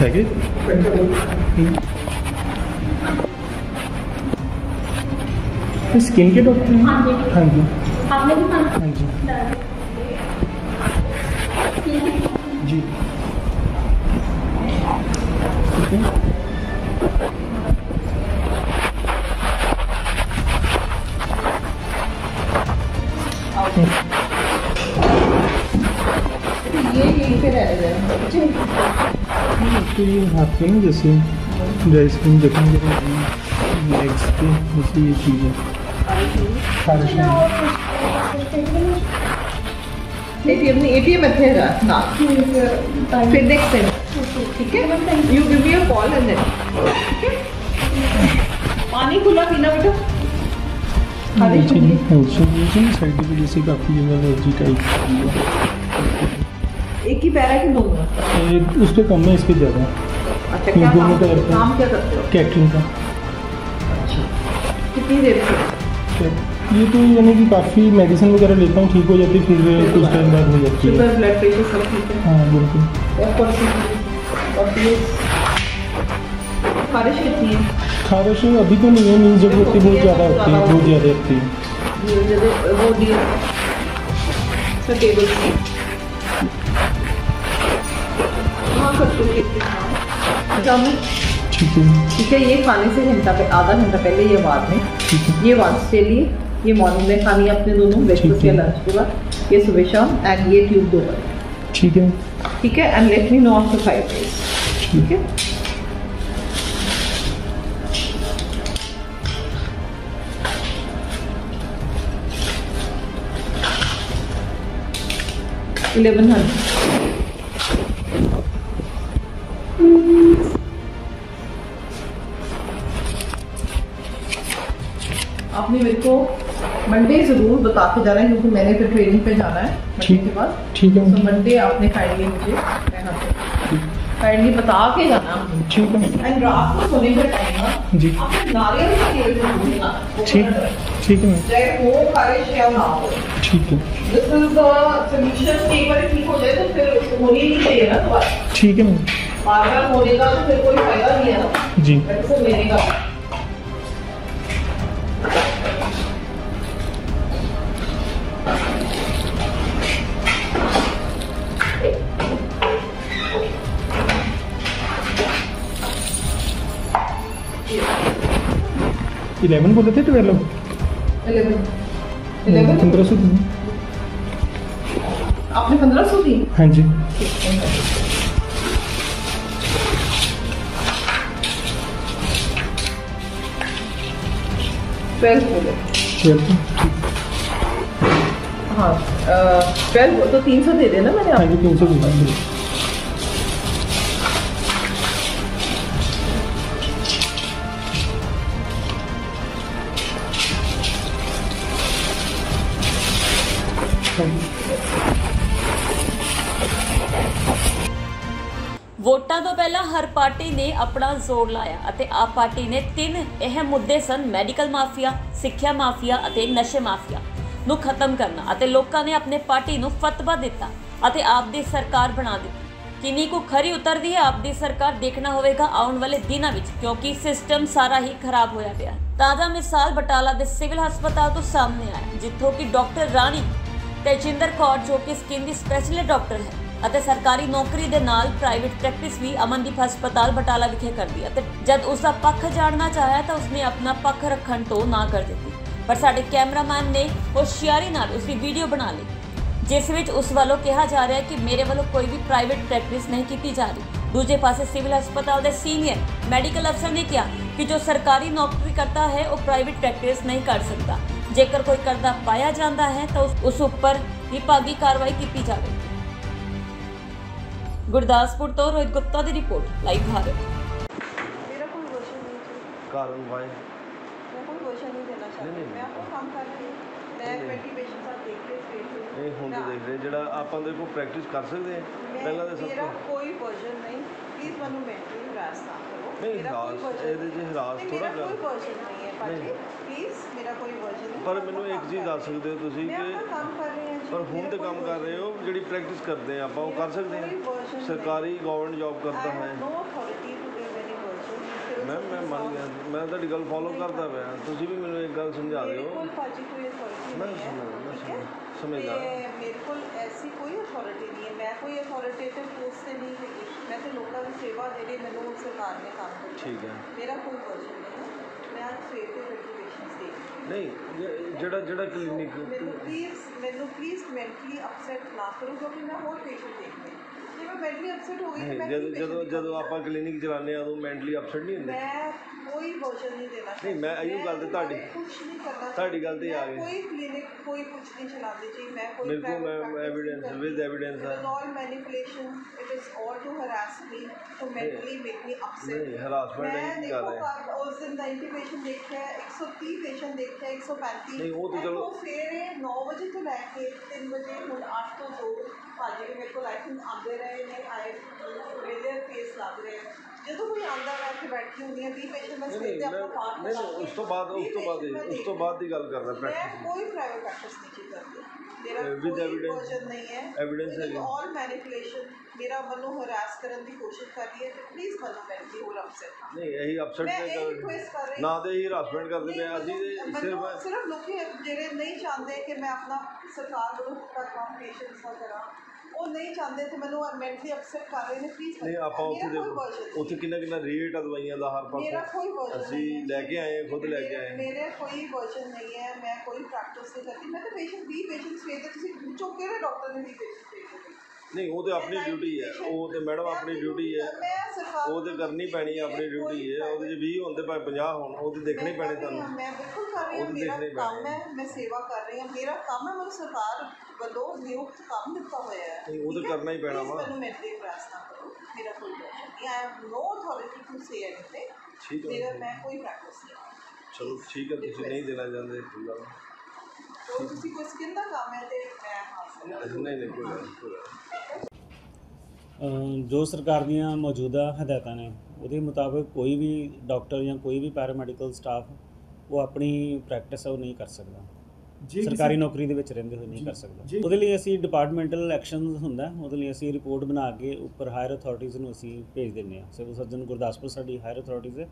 Thank you. Skin के doctor हैं? हाँ जी। हाँ जी जी। आपके ना जैसे ड्राई स्किन जख्म लेग्स के जैसे ये चीज़ है। फिर नेक्स्ट टाइम ठीक है, you give me a call and then ठीक है। पानी खुला पीना बेटा। साइड पे जैसे काफ़ी एलर्जी टाइप, एक ही पैरा के दूंगा उस पर कम है, इसके ज़्यादा। अच्छा क्या काम क्या करते हो? कैटरिंग का। अच्छा कितनी देर से? ये तो यानी कि काफ़ी मेडिसिन वगैरह लेता हूँ, ठीक हो जाती है, फिर कुछ टाइम बाद हो जाती है। शुगर ब्लड प्रेशर सब ठीक है? हाँ बिल्कुल। खारिश कितनी है? खारिश अभी तो नहीं है, मीन्स जब होती है बहुत ज़्यादा होती है, बहुत ज़्यादा होती है। ठीक है, ये खाने से घंटा आधा घंटा पहले, ये बाद में, ये वंस के लिए, ये मॉर्निंग में खानी है अपने दोनों ब्रेकफास्ट के लंच के बाद, ये सुबह शाम एंड ये ट्यूब दो बार। ठीक है ठीक है। And let me know after 5 days ठीक है। आपने मेरे को मंडे जरूर बता के जाना है, क्योंकि मैंने फिर ट्रेनिंग पे जाना है मंडे के बाद। ठीक है। तो मंडे आपने काइंडली मुझे काइंडली बता के जाना। ठीक है। एंड रात को सोने का टाइम जी, आपने नारियल का तेल जरूर लेना। ठीक ठीक है। चाहे हो खारिश या ना हो। ठीक है। This is the solution. एक बार ठीक हो जाए तो फिर होने नहीं चाहिए ना दोबारा। ठीक है मैम। बार-बार होने का तो फिर कोई फायदा नहीं है ना जी, वैसे लेने का। इलेवन बोले थे, 12 1500 थी आपने। 1500 थी? हाँ जी। बोले 12 हाँ 12 तो 300 दे देना मैंने आपको। 300 दे। ਵੋਟਾਂ ਤੋਂ ਪਹਿਲਾਂ ਹਰ ਪਾਰਟੀ ਨੇ ਆਪਣਾ ਜ਼ੋਰ ਲਾਇਆ ਅਤੇ ਆਪ ਪਾਰਟੀ ਨੇ 3 ਅਹਿਮ ਮੁੱਦੇ ਸਨ: ਮੈਡੀਕਲ ਮਾਫੀਆ, ਸਿੱਖਿਆ ਮਾਫੀਆ ਅਤੇ ਨਸ਼ੇ ਮਾਫੀਆ ਨੂੰ ਖਤਮ ਕਰਨਾ। ਅਤੇ ਲੋਕਾਂ ਨੇ ਆਪਣੇ ਪਾਰਟੀ ਨੂੰ ਫਤਵਾ ਦਿੱਤਾ ਅਤੇ ਆਪ ਦੀ ਸਰਕਾਰ ਬਣਾ ਦਿੱਤੀ। ਕਿੰਨੀ ਕੁ ਖਰੀ ਉਤਰਦੀ ਹੈ ਆਪ ਦੀ ਸਰਕਾਰ ਦੇਖਣਾ ਹੋਵੇਗਾ ਆਉਣ ਵਾਲੇ ਦਿਨਾਂ ਵਿੱਚ, ਕਿਉਂਕਿ ਸਿਸਟਮ ਸਾਰਾ ਹੀ ਖਰਾਬ ਹੋਇਆ ਪਿਆ। ਤਾਜ਼ਾ ਮਿਸਾਲ ਬਟਾਲਾ ਦੇ ਸਿਵਲ ਹਸਪਤਾਲ ਤੋਂ ਸਾਹਮਣੇ ਆਇਆ, ਜਿੱਥੋਂ ਕਿ ਡਾਕਟਰ ਰਾਣੀ तेजिंदर कौर जो कि स्किन की स्पैशलिस्ट डॉक्टर है ਅਤੇ सरकारी नौकरी के नाल प्राइवेट प्रैक्टिस भी ਅਮਨਦੀਪ ਹਸਪਤਾਲ बटाला विखे करती है। जब उसका पक्ष जानना चाहा तो उसने अपना पक्ष रखने तो ना कर दी, पर साडे कैमरामैन ने होशियारी नाल उसकी वीडियो बना ली, जिस विच उस वालों कहा जा रहा है कि मेरे वालों कोई भी प्राइवेट प्रैक्टिस नहीं की जा रही। दूजे पासे सिविल हस्पताल के सीनियर मैडिकल अफसर ने कहा कि जो सरकारी नौकरी करता है वह प्राइवेट प्रैक्टिस नहीं कर सकता, जेकर कोई करदा पाया जाता है तो उस उपर विभागी कार्रवाई की जाएगी। गुरदासपुर तो रोहित गुप्ता की रिपोर्ट, लाइव भारत। मेरा कोई क्वेश्चन नहीं है कार्रवाई, मैं कोई क्वेश्चन नहीं देना चाहती। मैं आपको काम कर रही हूं, मैं 20 पेशेंट साथ देख के स्टेट ये हम देख रहे जेड़ा आपन देखो प्रैक्टिस कर सकते हैं पहला तो सब कोई वर्जन नहीं। प्लीज मनु मेंटली हरास ना करो, मेरा कोई वर्जन नहीं है। पाते प्लीज़ मेरा कोई वर्जन नहीं। पर मैं एक चीज़ दस सकते हो तुम कि काम कर रहे हैं पर हूँ तो काम कर रहे हो जी प्रैक्टिस करते हैं आप कर सकते हैं सरकारी गवर्नमेंट जॉब करता है मैम मैं मान गया मैं तो गल फॉलो करता पाया तुम भी मैं एक गल समझा रहे हो समझदा मेरे को ऐसी कोई अथॉरिटी नहीं है मैं कोई अथॉरिटेटिव पोस्ट से नहीं है मैं तो लोगों की सेवा जी मैं सरकार ने काम कर ठीक है मेरा कोई वर्जन नहीं है मैं आज सवेर के वेरिफिकेशन से नहीं जड़ा जड़ा क्लिनिक प्लीज़ मैंटली अपसैट ना करो क्योंकि मैं बहुत पेशेंट देखती हूँ जो आप क्लिनिक चलाने तो मैंटली अपसेट नहीं होंगे कोई वोशन नहीं देना नहीं मैं इहो गल तुहाडी गल ते आ गई कोई क्लिनिक कोई कुछ नहीं चलांदे जी मैं कोई बिल्कुल मैं एविडेंस विद एविडेंस है all manipulation it is all to harass me to mentally make me upset नहीं हरासमेंट नहीं कर रहे उस दिन 90 पेशेंट देखा है 130 पेशेंट देखा है 135 नहीं वो तो चलो फिर 9 बजे तो लैके 3 बजे हुन 8 तो 2 पाजी के मेरे को लाइसेंस आंदे रहे ने आए मेरे फेस लग रहे जो कोई आंदा मैं इत्थे बैठी हुंदी है 20 पेशेंट ਅਸੀਂ ਲੈ ਕੇ ਆਏ ਖੁਦ ਲੈ ਕੇ ਆਏ ਮੇਰੇ ਕੋਈ ਵਰਜਨ ਨਹੀਂ ਹੈ ਮੈਂ ਕੋਈ ਪ੍ਰੈਕਟਿਸ ਨਹੀਂ ਕਰਦੀ ਮੈਂ ਤਾਂ ਪੇਸ਼ੈਂਟ ਵੀ ਪੇਸ਼ੈਂਟ ਸਵੇਰ ਤੋਂ ਤੁਸੀਂ ਪੁੱਛੋ ਕਿਹੜੇ ਡਾਕਟਰ ਨੇ ਵੀ ਪੇਸ਼ੈਂਟ ਨਹੀਂ ਉਹ ਤੇ ਆਪਣੀ ਡਿਊਟੀ ਹੈ ਉਹ ਤੇ ਮੈਡਮ ਆਪਣੀ ਡਿਊਟੀ ਹੈ ਉਹ ਤੇ ਕਰਨੀ ਪੈਣੀ ਹੈ ਆਪਣੀ ਡਿਊਟੀ ਹੈ ਉਹਦੇ 'ਚ 20 ਹੋਣ ਤੇ ਭਾਵੇਂ 50 ਹੋਣ ਉਹ ਤੇ ਦੇਖਣੇ ਪੈਣੇ ਤੁਹਾਨੂੰ ਮੈਂ ਬਿਲਕੁਲ ਕਰ ਰਹੀ ਹਾਂ ਮੇਰਾ ਕੰਮ ਹੈ ਮੈਂ ਸੇਵਾ ਕਰ ਰਹੀ ਹਾਂ ਮੇਰਾ ਕੰਮ ਹੈ ਮੈਨੂੰ ਸਰਕਾਰ ਵੱਲੋਂ ਨਿਯੁਕਤ ਕੰਮ ਦਿੱਤਾ ਹੋਇਆ ਹੈ ਤੇ ਉਹ ਤੇ ਕਰਨਾ ਹੀ ਪੈਣਾ ਵਾ ਮੈਨੂੰ ਮੈਂਟਲੀ ਹਰਾਸ ਨਾ ਕਰੋ ਮੇਰਾ ਕੋਈ ਵਰਜਨ ਨਹੀਂ I have no authority to say anything ठीक है मैं कोई प्रैक्टिस नहीं चलो ठीक है तुम नहीं देना चाहते तो किसी को स्किन का काम है तो मैं नहीं कोई जो सरकार ਦੀਆਂ ਮੌਜੂਦਾ ਹਦਾਇਤਾਂ ਨੇ ਉਹਦੇ ਮੁਤਾਬਕ ਕੋਈ ਵੀ ਡਾਕਟਰ ਜਾਂ ਕੋਈ ਵੀ ਪੈਰਾਮੈਡੀਕਲ ਸਟਾਫ ਉਹ ਆਪਣੀ ਪ੍ਰੈਕਟਿਸ ਉਹ ਨਹੀਂ ਕਰ ਸਕਦਾ सरकारी नौकरी दे विच रहिंदे होए नहीं कर सकदा उहदे लई असीं डिपार्टमेंटल एक्शनस हुंदा उहदे लई असीं रिपोर्ट बना के उपर हायर अथॉरिटीज़ नूं असीं भेज दिंदे आ सिविल सर्जन गुरदासपुर साडी हायर अथॉरिटीज़ है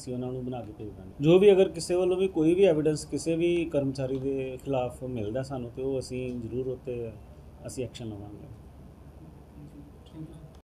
असीं उहनां नूं बना के भेज दिंदे जो भी अगर किसी वालों भी कोई भी एविडेंस किसी भी कर्मचारी के खिलाफ मिलता सानूं ते ओह असीं जरूर उत्ते असीं एक्शन लवांगे।